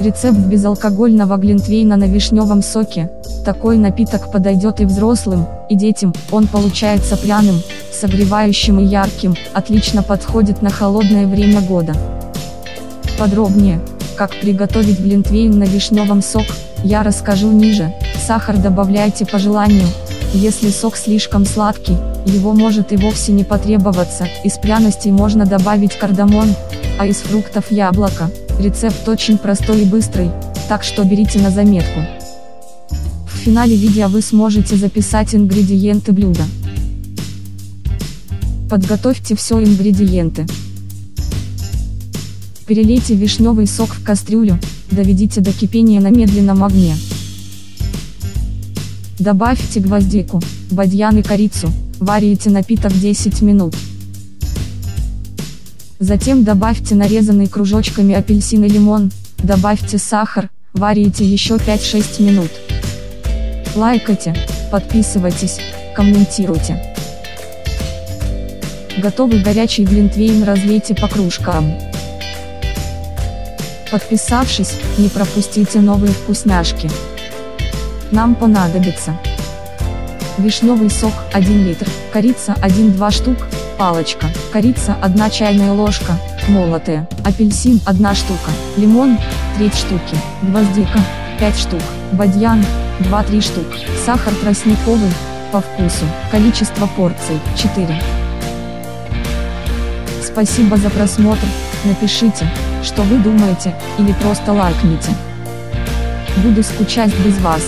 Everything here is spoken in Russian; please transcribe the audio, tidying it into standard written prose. Рецепт безалкогольного глинтвейна на вишневом соке. Такой напиток подойдет и взрослым, и детям. Он получается пряным, согревающим и ярким, отлично подходит на холодное время года. Подробнее, как приготовить глинтвейн на вишневом сок, я расскажу ниже. Сахар добавляйте по желанию. Если сок слишком сладкий, его может и вовсе не потребоваться. Из пряностей можно добавить кардамон, а из фруктов яблоко. Рецепт очень простой и быстрый, так что берите на заметку. В финале видео вы сможете записать ингредиенты блюда. Подготовьте все ингредиенты. Перелейте вишневый сок в кастрюлю, доведите до кипения на медленном огне. Добавьте гвоздику, бадьян и корицу, варите напиток 10 минут. Затем добавьте нарезанный кружочками апельсин и лимон, добавьте сахар, варите еще 5-6 минут. Лайкайте, подписывайтесь, комментируйте. Готовый горячий глинтвейн разлейте по кружкам. Подписавшись, не пропустите новые вкусняшки. Нам понадобится вишневый сок 1 литр, корица 1-2 штук, палочка, корица 1 чайная ложка, молотая, апельсин 1 штука, лимон 3 штуки, гвоздика 5 штук, бадьян 2-3 штук, сахар тростниковый, по вкусу, количество порций 4. Спасибо за просмотр, напишите, что вы думаете, или просто лайкните. Буду скучать без вас.